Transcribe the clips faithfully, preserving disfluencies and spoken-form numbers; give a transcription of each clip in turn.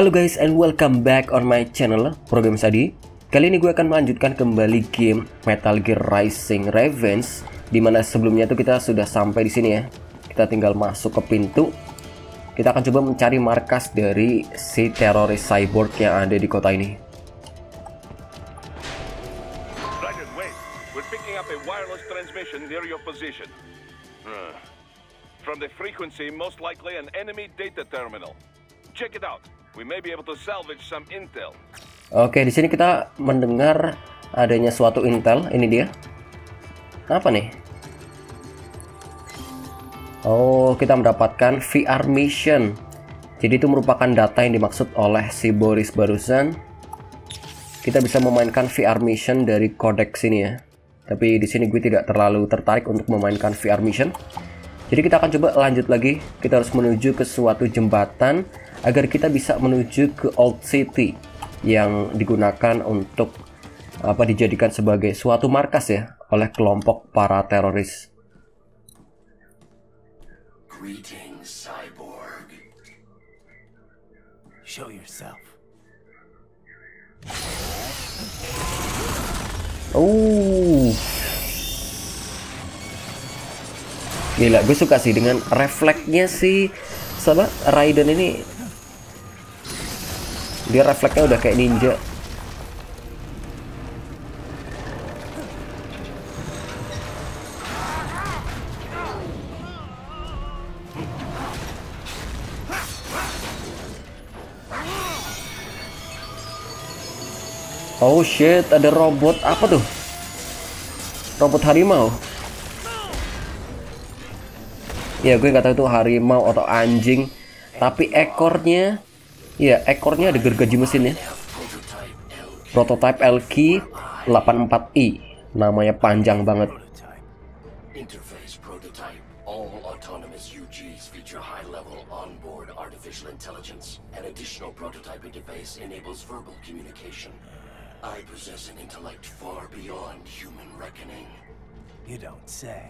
Halo guys and welcome back on my channel Program Sadi. Kali ini gue akan melanjutkan kembali game Metal Gear Rising Revengeance, dimana sebelumnya tuh kita sudah sampai di sini ya. Kita tinggal masuk ke pintu. Kita akan coba mencari markas dari si teroris cyborg yang ada di kota ini. Raiden, wait. We're picking up a wireless transmission near your position. Uh, from the frequency, most likely an enemy data terminal. Check it out. We may be able to salvage some intel. Oke, di sini kita mendengar adanya suatu intel. Ini dia. Apa nih? Oh, kita mendapatkan V R mission. Jadi itu merupakan data yang dimaksud oleh si Boris barusan. Kita bisa memainkan V R mission dari Codex ini ya. Tapi di sini gue tidak terlalu tertarik untuk memainkan V R mission. Jadi kita akan coba lanjut lagi. Kita harus menuju ke suatu jembatan agar kita bisa menuju ke Old City yang digunakan untuk apa dijadikan sebagai suatu markas ya oleh kelompok para teroris. Greetings, cyborg. Show yourself. Oh. Gila, gue suka sih dengan refleksnya si sahabat Raiden ini. Dia refleksnya udah kayak ninja. Oh shit, ada robot apa tuh? Robot harimau. Ya gue nggak tahu itu harimau atau anjing, tapi ekornya, ya ekornya ada gergaji mesin ya. Prototype L K delapan puluh empat I, namanya panjang banget. Interface prototype, all autonomous U Gs feature high level onboard artificial intelligence. An additional prototype interface enables verbal communication. I possess an intellect far beyond human reckoning. You don't say.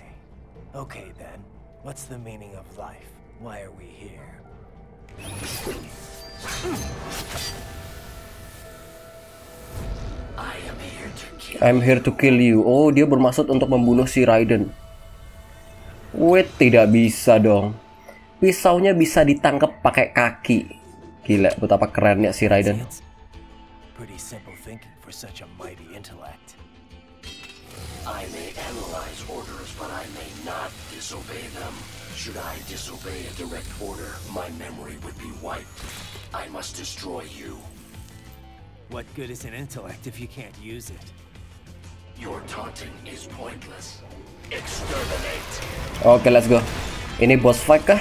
Okay then. What's the meaning of life? Why are we here? I am here to kill you. I'm here to kill you. Oh, dia bermaksud untuk membunuh si Raiden. Wait, tidak bisa dong. Pisaunya bisa ditangkap pakai kaki. Gila, betapa kerennya si Raiden. Pretty simple thinking for such a mighty intellect. I may analyze orders, but I may not disobey them. Should I disobey a direct order, my memory would be wiped. I must destroy you. What good is an intellect if you can't use it? Your taunting is pointless. Exterminate. Okay, let's go. Ini boss fight kah?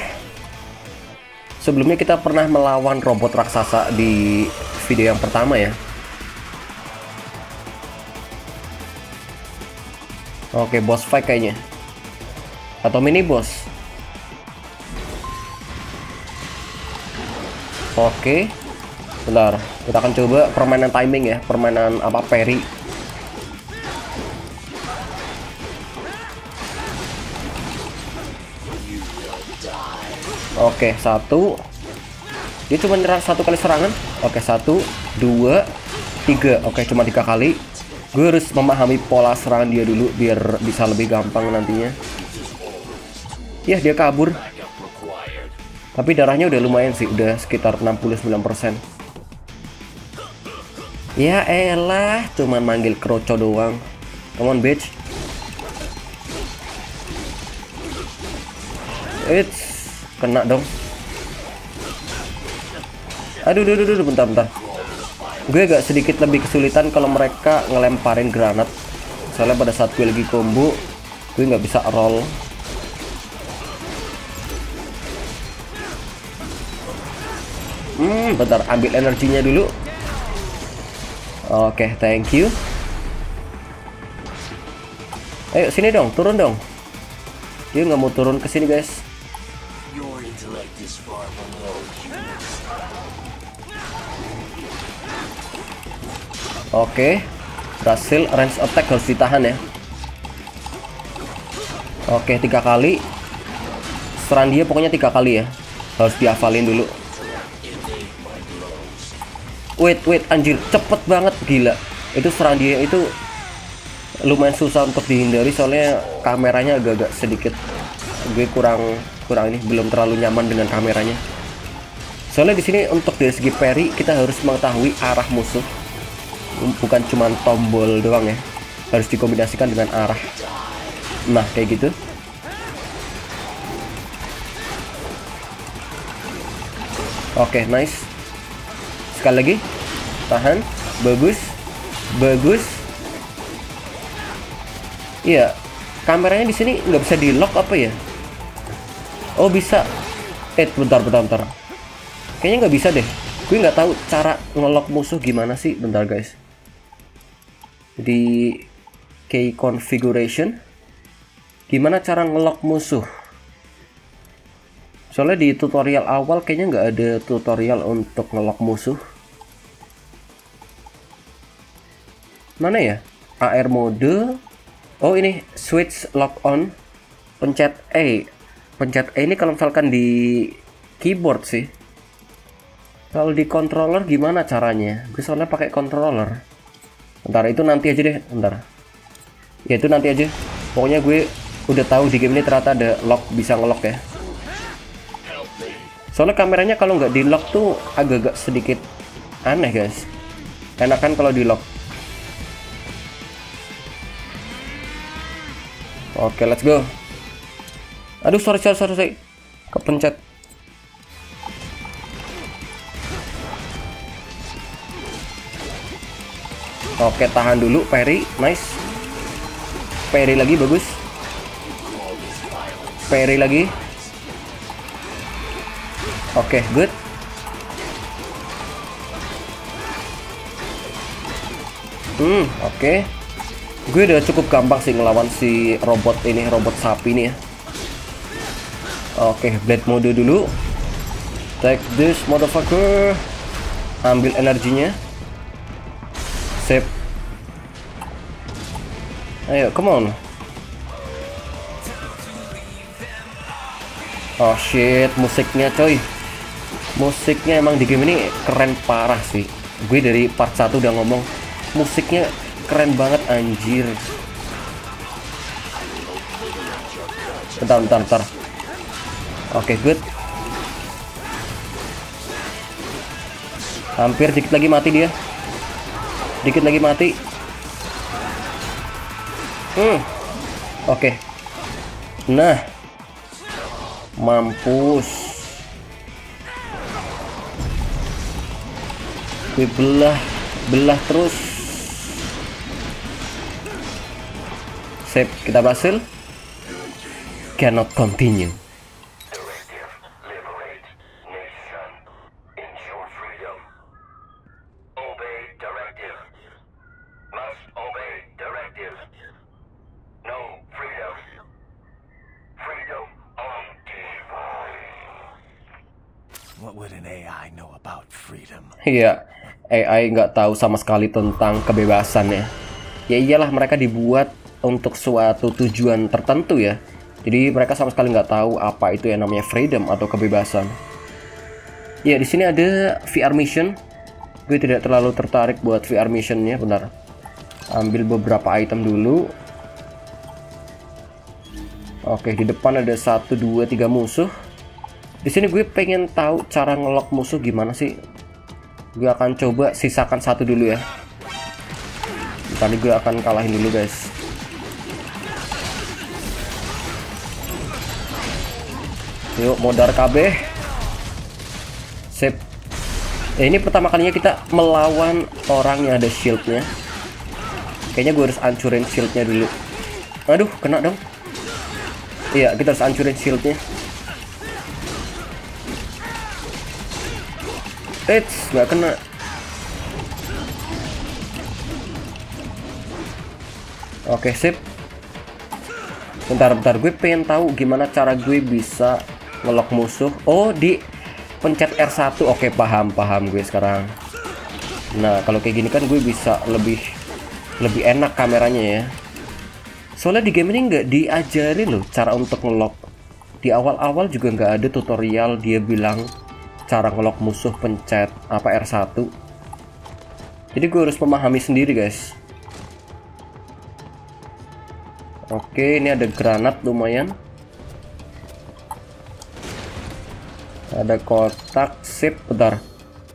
Sebelumnya kita pernah melawan robot raksasa di video yang pertama ya. Oke, boss fight kayaknya. Atau mini boss. Oke. Bentar, kita akan coba permainan timing ya, permainan apa parry. Oke, satu. Dia cuma nyerang satu kali serangan. Oke, satu, dua, tiga. Oke, cuma tiga kali. Gue harus memahami pola serangan dia dulu biar bisa lebih gampang nantinya. Ya, dia kabur. Tapi darahnya udah lumayan sih, udah sekitar enam puluh sembilan persen. Ya elah, cuman manggil kroco doang. Come on, bitch. It's kena dong. Aduh, aduh, aduh, bentar, bentar. Gue agak sedikit lebih kesulitan kalau mereka ngelemparin granat. Soalnya pada saat gue lagi combo, gue nggak bisa roll. Hmm, bentar, ambil energinya dulu. Oke, okay, thank you. Ayo sini dong, turun dong. Dia nggak mau turun ke sini, guys. Oke, okay. Berhasil, range attack harus ditahan ya. Oke, okay, tiga kali. Serangan dia pokoknya tiga kali ya. Harus dihafalin dulu. Wait wait anjir, cepet banget gila. Itu serang dia itu lumayan susah untuk dihindari soalnya kameranya agak-agak sedikit, gue kurang kurang ini, belum terlalu nyaman dengan kameranya. Soalnya di sini untuk dari segi parry kita harus mengetahui arah musuh, bukan cuman tombol doang ya, harus dikombinasikan dengan arah. Nah kayak gitu. Oke, nice. Sekali lagi, tahan, bagus, bagus. Iya, kameranya di sini nggak bisa di lock apa ya? Oh bisa. Eh, bentar, bentar, bentar. Kayaknya nggak bisa deh. Gue nggak tahu cara ngelock musuh gimana sih. Bentar guys. Di key configuration, gimana cara ngelock musuh? Soalnya di tutorial awal kayaknya nggak ada tutorial untuk ngelock musuh. Mana ya? A R mode. Oh ini switch lock on. Pencet E. Pencet E ini kalau misalkan di keyboard sih. Kalau di controller gimana caranya? Gue soalnya pakai controller. Bentar, itu nanti aja deh. Bentar. Ya itu nanti aja. Pokoknya gue udah tahu di game ini ternyata ada lock, bisa ngelock ya. Soalnya kameranya kalau nggak di lock tuh agak-agak sedikit aneh guys. Enak kan kalau di lock. Oke, let's go. Aduh, sorry sorry sorry, sorry. Kepencet. Oke, tahan dulu, parry, nice. Parry lagi, bagus. Parry lagi. Oke, okay, good. Hmm, oke. Okay. Gue udah cukup gampang sih ngelawan si robot ini, robot sapi ini ya. Oke, okay, blade mode dulu. Take this motherfucker. Ambil energinya. Sip. Ayo, come on. Oh shit, musiknya coy. Musiknya emang di game ini keren parah sih. Gue dari part satu udah ngomong musiknya keren banget anjir. Bentar, bentar, bentar. Oke, good. Hampir dikit lagi mati dia. Dikit lagi mati. Hmm. Oke. Nah. Mampus. Belah, belah terus. Sip, kita berhasil. Cannot continue. Iya, A I nggak tahu sama sekali tentang kebebasan ya. Ya iyalah, mereka dibuat untuk suatu tujuan tertentu ya. Jadi mereka sama sekali nggak tahu apa itu yang namanya freedom atau kebebasan. Ya di sini ada V R mission. Gue tidak terlalu tertarik buat V R missionnya, benar. Ambil beberapa item dulu. Oke, di depan ada satu, dua, tiga musuh. Di sini gue pengen tahu cara ngelock musuh gimana sih. Gue akan coba sisakan satu dulu ya. Tadi gue akan kalahin dulu guys. Yuk modar K B. Sip. Ya, ini pertama kalinya kita melawan orang yang ada shieldnya. Kayaknya gue harus hancurin shieldnya dulu. Aduh kena dong. Iya kita harus hancurin shieldnya. Eits, nggak kena. Oke, sip. Bentar, bentar. Gue pengen tahu gimana cara gue bisa ngelock musuh. Oh, di pencet R satu. Oke, paham, paham gue sekarang. Nah, kalau kayak gini kan gue bisa lebih lebih enak kameranya ya. Soalnya di game ini nggak diajarin loh cara untuk ngelock. Di awal-awal juga nggak ada tutorial dia bilang cara ngelock musuh pencet apa R satu. Jadi gue harus memahami sendiri, guys. Oke, ini ada granat lumayan. Ada kotak, sip, bentar.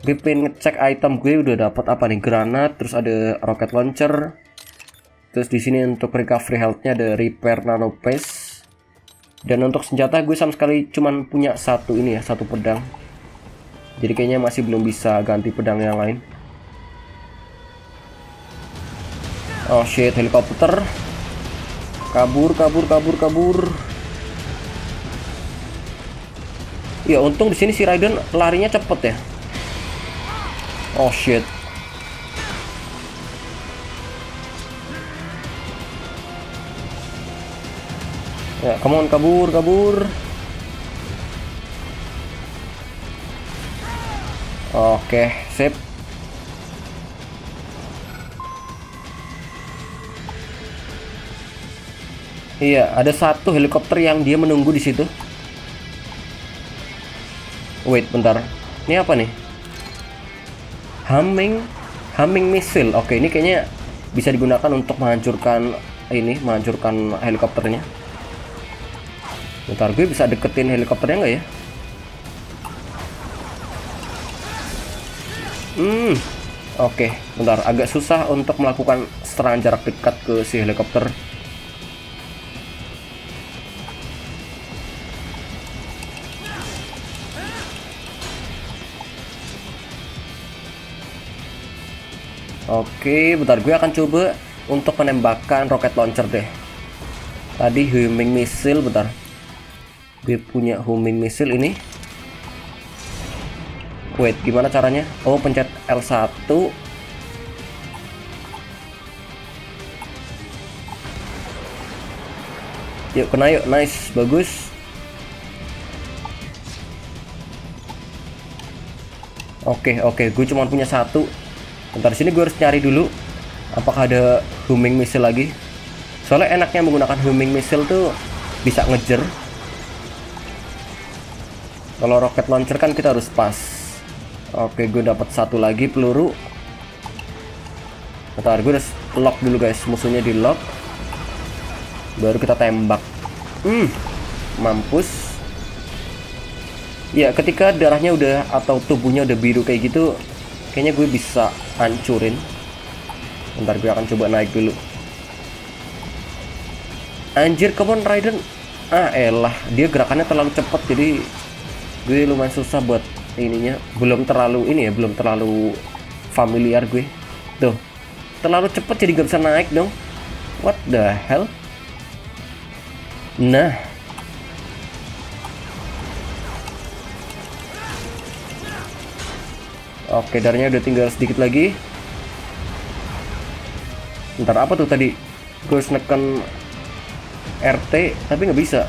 Gue pengen ngecek item gue udah dapat apa nih, granat, terus ada rocket launcher. Terus di sini untuk recovery health-nya ada repair nano paste. Dan untuk senjata gue sama sekali cuman punya satu ini ya, satu pedang. Jadi kayaknya masih belum bisa ganti pedang yang lain. Oh shit, helikopter. Kabur, kabur, kabur, kabur. Ya untung di sini si Raiden larinya cepet ya. Oh shit. Ya, come on, kabur, kabur. Oke, sip. Iya, ada satu helikopter yang dia menunggu di situ. Wait, bentar. Ini apa nih? Humming, humming missile. Oke, ini kayaknya bisa digunakan untuk menghancurkan ini, menghancurkan helikopternya. Bentar, gue bisa deketin helikopternya nggak ya? Hmm, oke. Bentar, agak susah untuk melakukan serangan jarak dekat ke si helikopter. Oke, bentar gue akan coba untuk menembakkan rocket launcher deh. Tadi homing missile, bentar. Gue punya homing missile ini. Wait, gimana caranya? Oh, pencet L satu. Yuk, kena yuk. Nice, bagus. Oke, oke. Gue cuma punya satu. Bentar, sini gue harus cari dulu apakah ada homing missile lagi. Soalnya enaknya menggunakan homing missile tuh bisa ngejer. Kalau rocket launcher kan kita harus pas. Oke, gue dapat satu lagi peluru. Bentar, gue harus lock dulu guys, musuhnya di lock. Baru kita tembak. Hmm, mampus. Ya, ketika darahnya udah atau tubuhnya udah biru kayak gitu, kayaknya gue bisa hancurin. Bentar, gue akan coba naik dulu. Anjir, come on Raiden. Ah elah, dia gerakannya terlalu cepat. Jadi gue lumayan susah buat ininya. Belum terlalu ini ya, belum terlalu familiar gue. Tuh, terlalu cepat jadi gak bisa naik dong. What the hell. Nah, oke, darahnya udah tinggal sedikit lagi. Bentar, apa tuh tadi? Gue harus neken R T, tapi nggak bisa.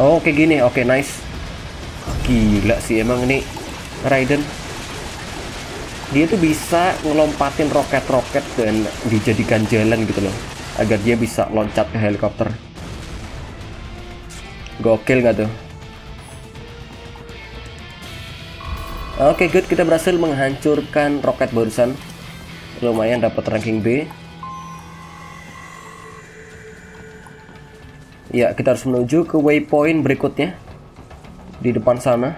Oh, oke gini, oke nice. Gila sih emang ini Raiden. Dia tuh bisa ngelompatin roket-roket dan dijadikan jalan gitu loh, agar dia bisa loncat ke helikopter. Gokil nggak tuh? Oke, good, kita berhasil menghancurkan roket barusan. Lumayan dapat ranking B. Ya, kita harus menuju ke waypoint berikutnya di depan sana.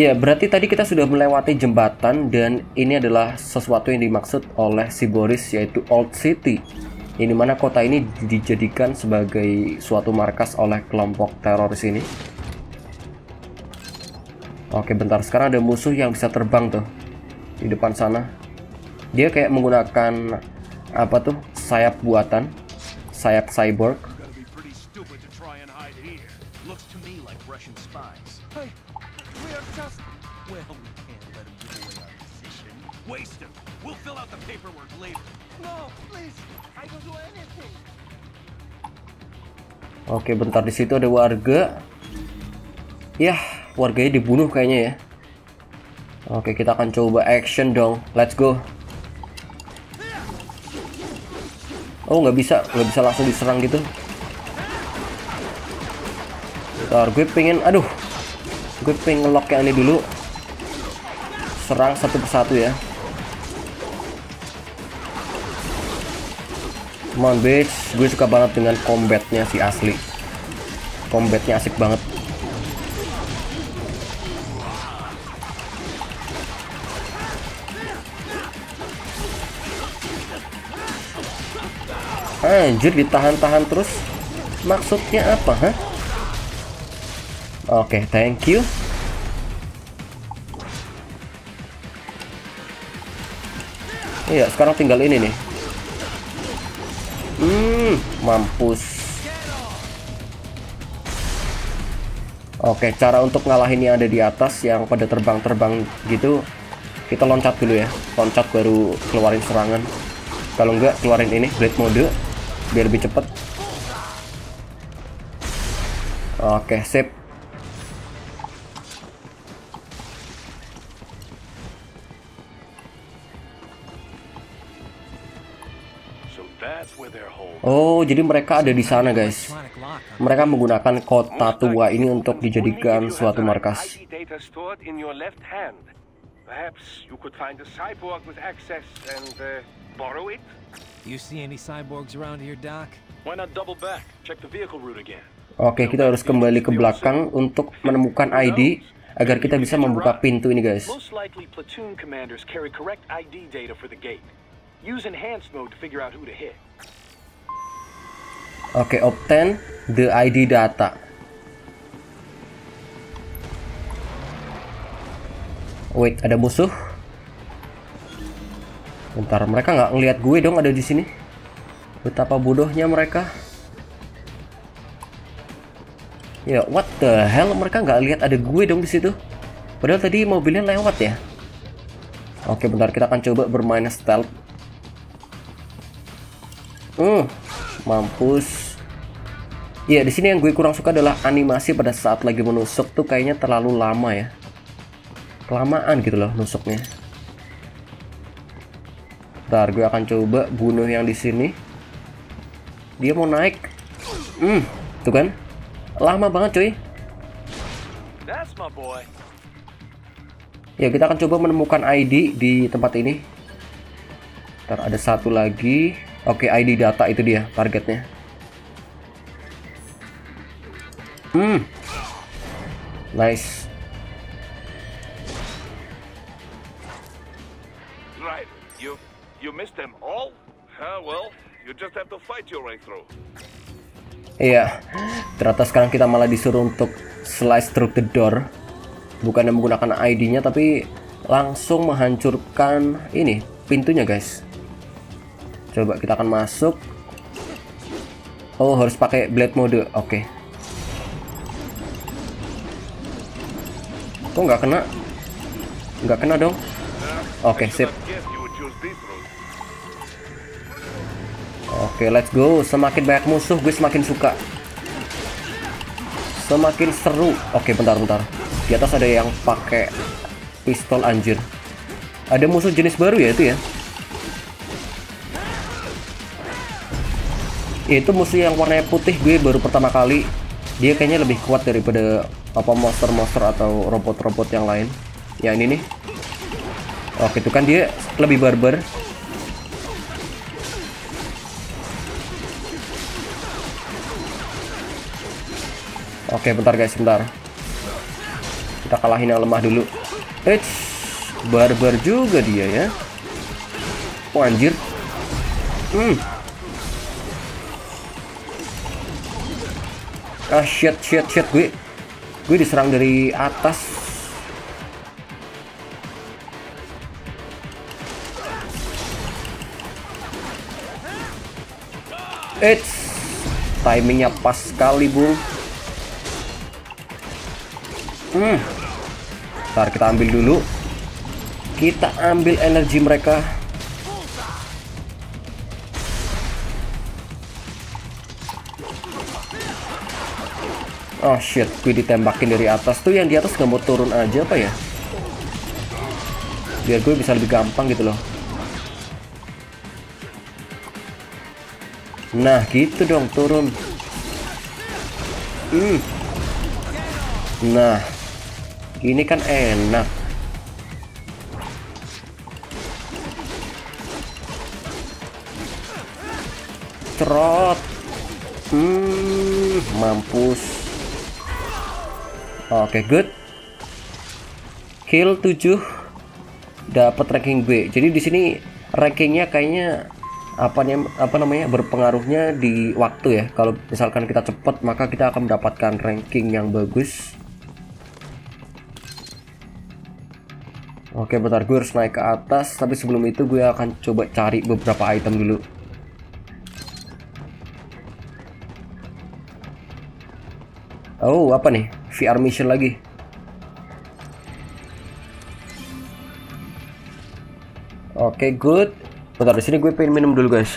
Ya, berarti tadi kita sudah melewati jembatan dan ini adalah sesuatu yang dimaksud oleh si Boris, yaitu Old City. Yang dimana kota ini dijadikan sebagai suatu markas oleh kelompok teroris ini. Oke, bentar, sekarang ada musuh yang bisa terbang tuh di depan sana. Dia kayak menggunakan apa tuh, sayap buatan, sayap cyborg. Oke, bentar, di situ ada warga. Yah, warganya dibunuh kayaknya ya. Oke, kita akan coba action dong. Let's go. Oh, nggak bisa, nggak bisa langsung diserang gitu. Bentar, gue pengen, aduh, gue pengen ngelock yang ini dulu. serang satu persatu ya. Come on, bitch. Gue suka banget dengan combatnya sih asli. Combatnya asik banget. Anjir, ditahan-tahan terus. Maksudnya apa, ha? Oke, okay, thank you. Iya, sekarang tinggal ini nih. Hmm, mampus. Oke, cara untuk ngalahin yang ada di atas yang pada terbang-terbang gitu, kita loncat dulu ya. Loncat baru keluarin serangan. Kalau enggak, keluarin ini, blade mode, biar lebih cepet. Oke, sip. Oh, jadi mereka ada di sana, guys. Mereka menggunakan kota tua ini untuk dijadikan suatu markas. Oke, kita harus kembali ke belakang untuk menemukan I D agar kita bisa membuka pintu ini, guys. Oke, okay, obtain the I D data. Wait, ada musuh. Bentar, mereka nggak ngelihat gue dong ada di sini. Betapa bodohnya mereka. Ya, yeah, what the hell? Mereka nggak lihat ada gue dong di situ. Padahal tadi mobilnya lewat ya. Oke, okay, bentar, kita akan coba bermain stealth. Hmm. Mampus. Ya, di sini yang gue kurang suka adalah animasi pada saat lagi menusuk tuh kayaknya terlalu lama ya. Kelamaan gitu loh nusuknya. Bentar, gue akan coba bunuh yang di sini. Dia mau naik. Hmm, tuh kan? Lama banget, cuy. Ya, kita akan coba menemukan I D di tempat ini. Bentar, ada satu lagi. Oke, okay, I D data itu dia targetnya. Hmm, nice. Right, you you missed them all. Huh, well, you just have to fight your way through. Iya, ternyata sekarang kita malah disuruh untuk slice through the door, bukannya menggunakan I D-nya, tapi langsung menghancurkan ini pintunya, guys. Coba kita akan masuk. Oh, harus pakai blade mode. Oke. Okay. Kok nggak kena? Nggak kena dong. Oke, okay, sip. Oke, okay, let's go. Semakin banyak musuh, gue semakin suka. Semakin seru. Oke, okay, bentar-bentar. Di atas ada yang pakai pistol anjir. Ada musuh jenis baru ya itu ya? Itu musuh yang warnanya putih, gue baru pertama kali. Dia kayaknya lebih kuat daripada apa monster-monster atau robot-robot yang lain. Ya ini nih. Oke, itu kan dia lebih barbar. Oke, bentar guys, bentar. Kita kalahin yang lemah dulu. Eits, barbar juga dia ya. Oh anjir. Hmm. Ah, shit, shit, shit, gue Gue diserang dari atas. Eits, timingnya pas sekali, bro. Hmm. Bentar, kita ambil dulu. Kita ambil energi mereka. Oh shit, gue ditembakin dari atas. Tuh yang di atas gak mau turun aja apa ya? Biar gue bisa lebih gampang gitu loh. Nah gitu dong, turun. Hmm. Nah, ini kan enak. Trot. Hmm, mampus. Oke, okay, good. Kill tujuh. Dapat ranking B. Jadi di sini rankingnya kayaknya apa namanya, apa namanya berpengaruhnya di waktu ya. Kalau misalkan kita cepat, maka kita akan mendapatkan ranking yang bagus. Oke, bentar, gue harus naik ke atas, tapi sebelum itu gue akan coba cari beberapa item dulu. Oh, apa nih? V R mission lagi. Oke, good. Bentar, di sini gue pengen minum dulu, guys.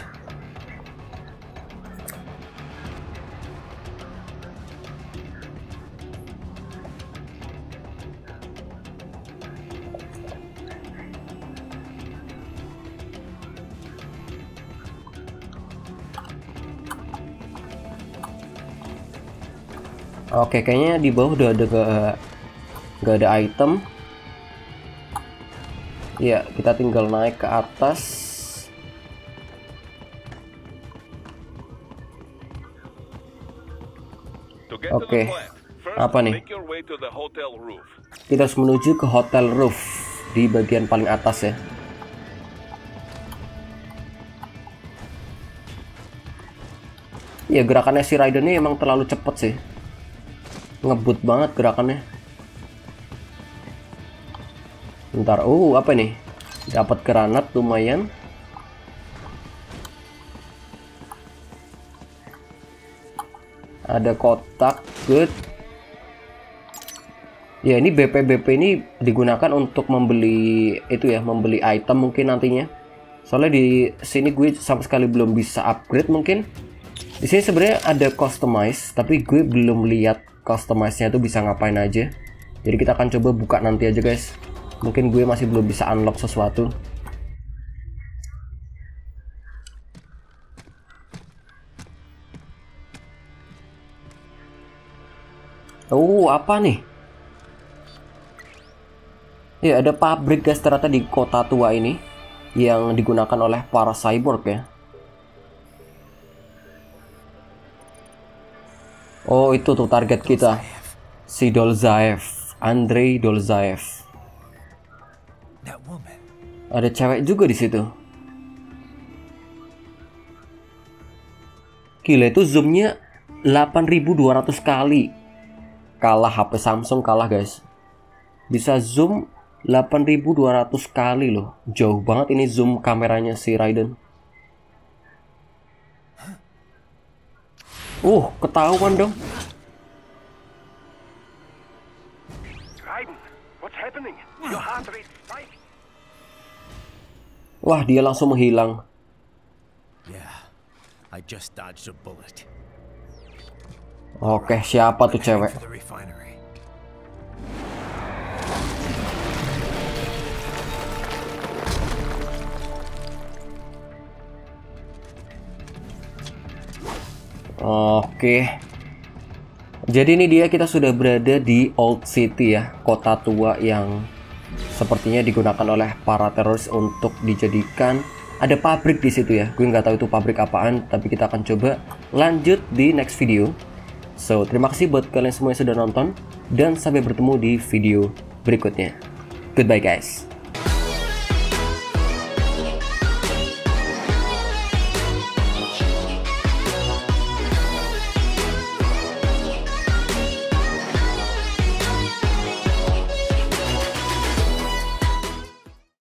Oke, kayaknya di bawah udah ada gak, gak ada item. Ya, kita tinggal naik ke atas. Oke, okay. Apa nih? Kita harus menuju ke hotel roof di bagian paling atas ya. Ya, gerakannya si Raiden ini emang terlalu cepet sih, ngebut banget gerakannya. Bentar, uh apa nih? Dapat granat lumayan. Ada kotak, good. Ya, ini B P B P ini digunakan untuk membeli itu ya, membeli item mungkin nantinya. Soalnya di sini gue sama sekali belum bisa upgrade mungkin. Di sini sebenarnya ada customize, tapi gue belum lihat customize-nya itu bisa ngapain aja. Jadi kita akan coba buka nanti aja, guys. Mungkin gue masih belum bisa unlock sesuatu. Oh, apa nih? Ya, ada pabrik, guys, ternyata di kota tua ini yang digunakan oleh para cyborg ya. Oh, itu tuh target kita, si Dolzaev, Andrei Dolzaev. Ada cewek juga di situ. Gila, itu zoomnya delapan ribu dua ratus kali. Kalah H P Samsung, kalah guys. Bisa zoom delapan ribu dua ratus kali loh. Jauh banget ini zoom kameranya si Raiden. Uh, ketahuan dong. Wah, dia langsung menghilang. Oke, siapa tuh cewek? Oke. Jadi ini dia, kita sudah berada di Old City ya, kota tua yang sepertinya digunakan oleh para teroris untuk dijadikan. Ada pabrik di situ ya. Gue nggak tahu itu pabrik apaan, tapi kita akan coba lanjut di next video. So, terima kasih buat kalian semua yang sudah nonton, dan sampai bertemu di video berikutnya. Goodbye, guys.